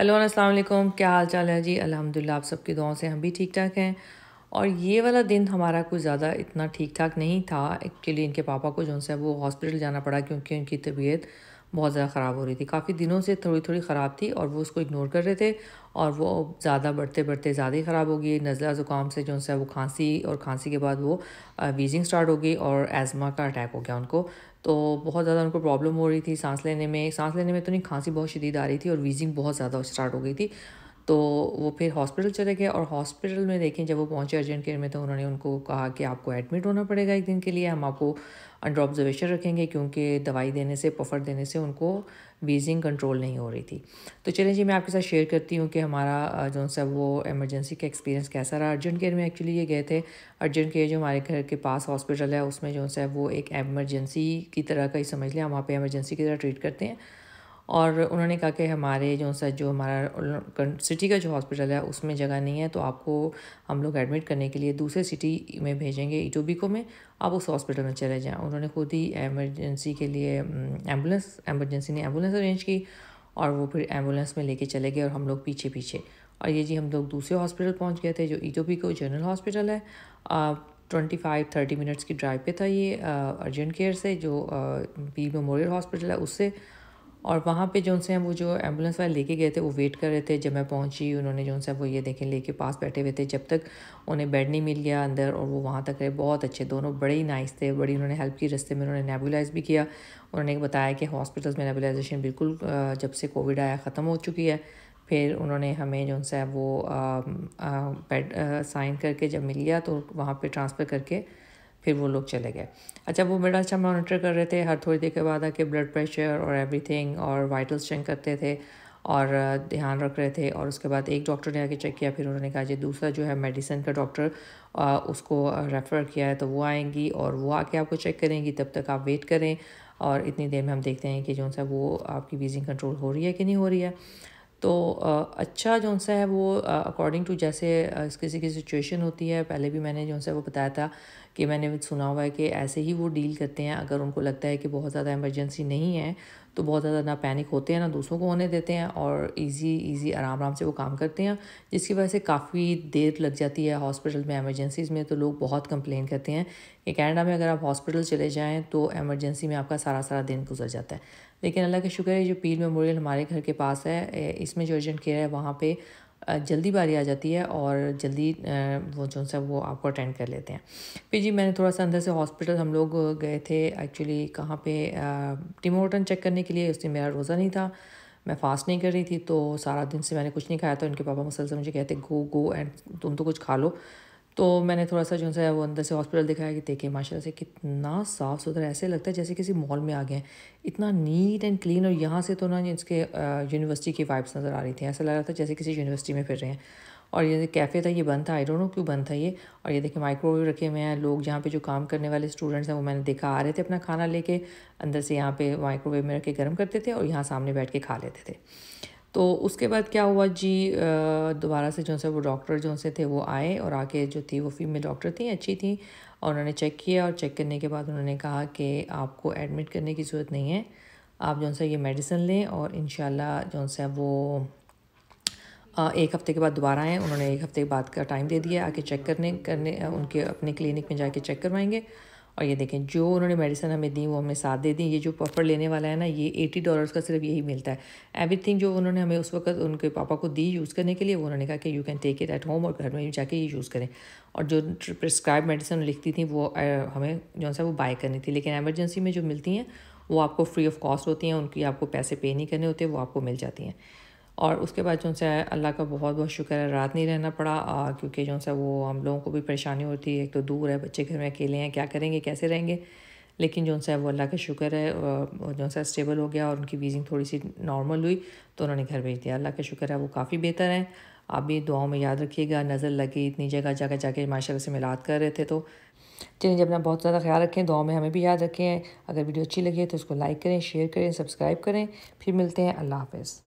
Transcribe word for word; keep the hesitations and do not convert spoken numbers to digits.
Hello अस्सलाम वालेकुम, क्या हाल चाल है जी। अल्हम्दुलिल्लाह आप सबकी दुआओं से हम भी ठीक ठाक हैं। और ये वाला दिन हमारा कुछ ज़्यादा इतना ठीक ठाक नहीं था। एक्चुअली इनके पापा को जो है वो हॉस्पिटल जाना पड़ा क्योंकि उनकी तबीयत बहुत ज़्यादा ख़राब हो रही थी। काफ़ी दिनों से थोड़ी थोड़ी ख़राब थी और वो उसको इग्नोर कर रहे थे और वो ज़्यादा बढ़ते बढ़ते ज़्यादा ही ख़राब हो गई। नज़ला ज़ुकाम से जो है वो खांसी और खांसी के बाद वो वीजिंग स्टार्ट हो गई और एज़मा का अटैक हो गया उनको। तो बहुत ज़्यादा उनको प्रॉब्लम हो रही थी सांस लेने में सांस लेने में तो नहीं, खांसी बहुत शदीद आ रही थी और वीजिंग बहुत ज़्यादा स्टार्ट हो गई थी। तो वो फिर हॉस्पिटल चले गए और हॉस्पिटल में देखें जब वो पहुंचे अर्जेंट केयर में तो उन्होंने उनको कहा कि आपको एडमिट होना पड़ेगा एक दिन के लिए, हम आपको अंडर ऑब्जर्वेशन रखेंगे क्योंकि दवाई देने से पफर देने से उनको वीजिंग कंट्रोल नहीं हो रही थी। तो चलें जी मैं आपके साथ शेयर करती हूँ कि हमारा जो सा वो एमरजेंसी का एक्सपीरियंस कैसा रहा। अर्जेंट केयर में एक्चुअली ये गए थे। अर्जेंट केयर जो हमारे घर के पास हॉस्पिटल है उसमें जो सा वो एक एमरजेंसी की तरह का ही समझ लें, हम वहाँ पर एमरजेंसी की तरह ट्रीट करते हैं। और उन्होंने कहा कि हमारे जो सा जो हमारा सिटी का जो हॉस्पिटल है उसमें जगह नहीं है तो आपको हम लोग एडमिट करने के लिए दूसरे सिटी में भेजेंगे, इटोबिको में, आप उस हॉस्पिटल में चले जाएं। उन्होंने खुद ही एमरजेंसी के लिए एम्बुलेंस एमरजेंसी ने एम्बुलेंस अरेंज की और वो फिर एम्बुलेंस में लेके चले गए और हम लोग पीछे पीछे। और ये जी हम लोग दूसरे हॉस्पिटल पहुँच गए थे जो इटोबिको जनरल हॉस्पिटल है। ट्वेंटी फाइव थर्टी मिनट्स की ड्राइव पर था ये अर्जेंट केयर से, जो पी मेमोरियल हॉस्पिटल है उससे। और वहाँ पे जो उनसे वो जो एम्बुलेंस वाले लेके गए थे वो वेट कर रहे थे। जब मैं पहुँची उन्होंने जो उनसे वो ये देखें लेके पास बैठे हुए थे जब तक उन्हें बेड नहीं मिल गया अंदर, और वो वहाँ तक रहे। बहुत अच्छे दोनों, बड़े ही नाइस थे, बड़ी उन्होंने हेल्प की। रस्ते में उन्होंने नेबुलाइज़ भी किया। उन्होंने बताया कि हॉस्पिटल्स में नेबुलाइजेशन बिल्कुल जब से कोविड आया ख़त्म हो चुकी है। फिर उन्होंने हमें जो उनसे वो बेड साइन करके जब मिल गया तो वहाँ पर ट्रांसफ़र करके फिर वो लोग चले गए। अच्छा वो बड़ा अच्छा मॉनिटर कर रहे थे, हर थोड़ी देर के बाद आके ब्लड प्रेशर और एवरीथिंग और वाइटल्स चेक करते थे और ध्यान रख रहे थे। और उसके बाद एक डॉक्टर ने आके चेक किया, फिर उन्होंने कहा जी दूसरा जो है मेडिसिन का डॉक्टर उसको रेफ़र किया है तो वो आएंगी और वो आके आपको चेक करेंगी, तब तक आप वेट करें और इतनी देर में हम देखते हैं कि जो सा वो आपकी वीजिंग कंट्रोल हो रही है कि नहीं हो रही है। तो अच्छा जो सा है वो अकॉर्डिंग टू जैसे किसी की सिचुएशन होती है। पहले भी मैंने जो सा वो बताया था कि मैंने सुना हुआ है कि ऐसे ही वो डील करते हैं। अगर उनको लगता है कि बहुत ज़्यादा इमरजेंसी नहीं है तो बहुत ज़्यादा ना पैनिक होते हैं ना दूसरों को होने देते हैं और इजी इजी आराम आराम से वो काम करते हैं, जिसकी वजह से काफ़ी देर लग जाती है हॉस्पिटल में एमरजेंसीज़ में। तो लोग बहुत कंप्लेन करते हैं कि कनाडा में अगर आप हॉस्पिटल चले जाएँ तो एमरजेंसी में आपका सारा सारा दिन गुजर जाता है। लेकिन अल्लाह का शुक्र है जो पील मेमोरियल हमारे घर के पास है इसमें जो अर्जेंट केयर है वहाँ पे जल्दी बारी आ जाती है और जल्दी वो जो सा वो आपको अटेंड कर लेते हैं। फिर जी मैंने थोड़ा सा अंदर से हॉस्पिटल हम लोग गए थे एक्चुअली कहाँ पे टिमोटन चेक करने के लिए। उस दिन मेरा रोज़ा नहीं था, मैं फास्ट नहीं कर रही थी तो सारा दिन से मैंने कुछ नहीं खाया था। इनके पापा मुसलसल मुझे कहते गो गो एंड तुम तो कुछ खा लो। तो मैंने थोड़ा सा जो है वो अंदर से हॉस्पिटल दिखाया कि देखिए माशाल्लाह से कितना साफ़ सुथरा, ऐसे लगता है जैसे किसी मॉल में आ गए हैं, इतना नीट एंड क्लीन। और यहाँ से तो ना इसके यूनिवर्सिटी की वाइब्स नज़र आ रही थी, ऐसा लग रहा था जैसे किसी यूनिवर्सिटी में फिर रहे हैं। और ये कैफ़े था, ये बंद था, आई डोंट नो क्यों बंद था ये। और ये देखिए माइक्रोवेव रखे हुए हैं लोग, जहाँ पे जो काम करने वाले स्टूडेंट्स हैं वो मैंने देखा आ रहे थे अपना खाना लेके अंदर से, यहाँ पे माइक्रोवेव में रख के गर्म करते थे और यहाँ सामने बैठ के खा लेते थे। तो उसके बाद क्या हुआ जी, दोबारा से जो है वो डॉक्टर जो से थे वो आए और आके जो थी वो फीमेल डॉक्टर थी, अच्छी थी, और उन्होंने चेक किया। और चेक करने के बाद उन्होंने कहा कि आपको एडमिट करने की ज़रूरत नहीं है, आप जो है ये मेडिसिन लें और इंशाल्लाह जो है वो एक हफ़्ते के बाद दोबारा आएँ। उन्होंने एक हफ़्ते बाद का टाइम दे दिया आके चेक करने करने उनके अपने क्लिनिक में जाके चेक करवाएंगे। और ये देखें जो उन्होंने मेडिसिन हमें दी वो हमें साथ दे दी। ये जो पफर लेने वाला है ना ये एटी डॉलर्स का सिर्फ यही मिलता है। एवरीथिंग जो उन्होंने हमें उस वक्त उनके पापा को दी यूज़ करने के लिए वो उन्होंने कहा कि you can take it at home और घर में जाके ये यूज़ करें। और जो प्रिस्क्राइब मेडिसिन लिखती थी वो हमें जो सा वो बाय करनी थी, लेकिन एमरजेंसी में जो मिलती हैं वो आपको फ्री ऑफ कॉस्ट होती हैं, उनकी आपको पैसे पे नहीं करने होते, वो आपको मिल जाती हैं। और उसके बाद जो सा अल्लाह का बहुत बहुत शुक्र है रात नहीं रहना पड़ा आ, क्योंकि जो सा वो हम लोगों को भी परेशानी होती है, एक तो दूर है, बच्चे घर में अकेले हैं, क्या करेंगे कैसे रहेंगे। लेकिन जो सा वो अल्लाह का शुक्र है जो सा स्टेबल हो गया और उनकी वीजिंग थोड़ी सी नॉर्मल हुई तो उन्होंने घर भेज दिया। अल्लाह का शुक्र है वो काफ़ी बेहतर हैं। आप भी दुआओं में याद रखिएगा, नज़र लगी इतनी जगह जगह जाके माशाल्लाह से मिलाद कर रहे थे। तो चलिए अपना बहुत ज़्यादा ख्याल रखें, दुआओं में हमें भी याद रखें। अगर वीडियो अच्छी लगी है तो उसको लाइक करें, शेयर करें, सब्सक्राइब करें। फिर मिलते हैं, अल्लाह हाफ़िज़।